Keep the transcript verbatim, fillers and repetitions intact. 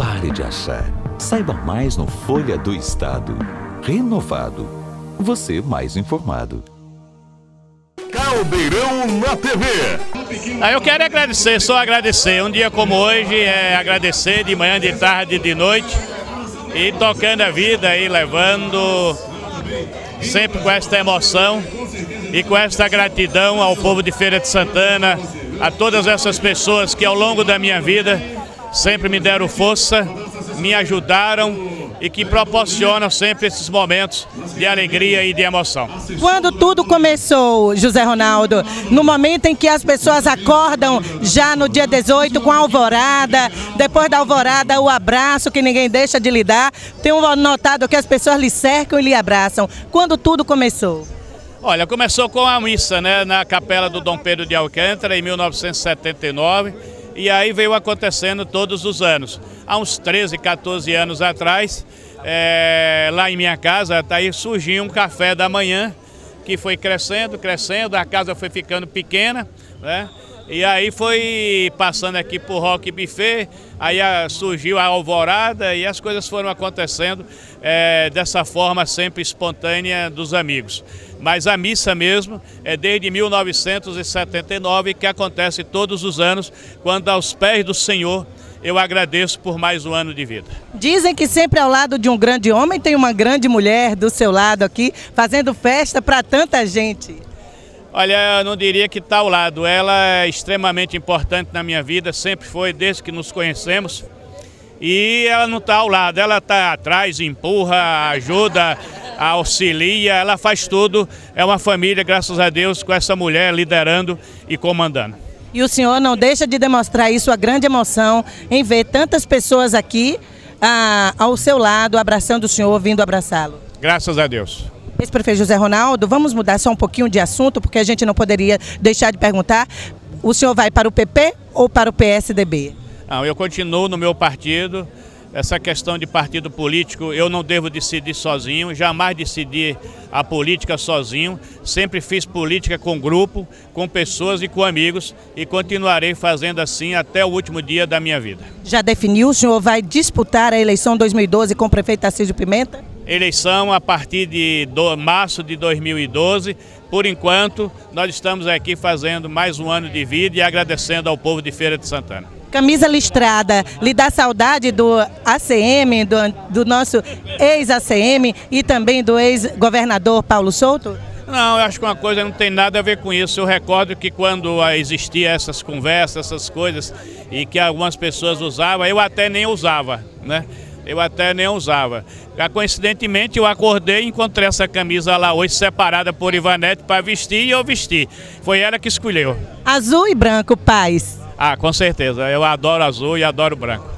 pare de achar. Saiba mais no Folha do Estado. Renovado. Você mais informado. Caldeirão na T V. Ah, eu quero agradecer, só agradecer. Um dia como hoje é agradecer de manhã, de tarde, de noite. E tocando a vida e levando sempre com esta emoção e com esta gratidão ao povo de Feira de Santana, a todas essas pessoas que ao longo da minha vida sempre me deram força, me ajudaram e que proporcionam sempre esses momentos de alegria e de emoção. Quando tudo começou, José Ronaldo, no momento em que as pessoas acordam já no dia dezoito com a alvorada, depois da alvorada o abraço que ninguém deixa de lhe dar, tenho notado que as pessoas lhe cercam e lhe abraçam. Quando tudo começou? Olha, começou com a missa, né, na capela do Dom Pedro de Alcântara em mil novecentos e setenta e nove, e aí veio acontecendo todos os anos. Há uns treze, quatorze anos atrás, é, lá em minha casa, aí surgiu um café da manhã que foi crescendo, crescendo, a casa foi ficando pequena, né? E aí foi passando aqui por Rock Buffet, aí a, surgiu a alvorada e as coisas foram acontecendo é, dessa forma sempre espontânea dos amigos. Mas a missa mesmo é desde mil novecentos e setenta e nove que acontece todos os anos, quando aos pés do Senhor eu agradeço por mais um ano de vida. Dizem que sempre ao lado de um grande homem tem uma grande mulher do seu lado aqui, fazendo festa para tanta gente. Olha, eu não diria que está ao lado, ela é extremamente importante na minha vida, sempre foi, desde que nos conhecemos. E ela não está ao lado, ela está atrás, empurra, ajuda, auxilia, ela faz tudo. É uma família, graças a Deus, com essa mulher liderando e comandando. E o senhor não deixa de demonstrar aí sua grande emoção em ver tantas pessoas aqui ah, ao seu lado, abraçando o senhor, vindo abraçá-lo. Graças a Deus. Ex-prefeito José Ronaldo, vamos mudar só um pouquinho de assunto, porque a gente não poderia deixar de perguntar. O senhor vai para o P P ou para o P S D B? Não, eu continuo no meu partido. Essa questão de partido político eu não devo decidir sozinho, jamais decidi a política sozinho. Sempre fiz política com grupo, com pessoas e com amigos e continuarei fazendo assim até o último dia da minha vida. Já definiu? O senhor vai disputar a eleição dois mil e doze com o prefeito Tarcísio Pimenta? Eleição a partir de março de dois mil e doze. Por enquanto, nós estamos aqui fazendo mais um ano de vida e agradecendo ao povo de Feira de Santana. Camisa listrada, lhe dá saudade do A C M, do, do nosso ex-A C M e também do ex-governador Paulo Souto? Não, eu acho que uma coisa não tem nada a ver com isso. Eu recordo que quando existia essas conversas, essas coisas, e que algumas pessoas usavam, eu até nem usava, né? Eu até nem usava. Coincidentemente, eu acordei e encontrei essa camisa lá hoje, separada por Ivanete para vestir, e eu vesti. Foi ela que escolheu. Azul e branco, paz. Ah, com certeza. Eu adoro azul e adoro branco.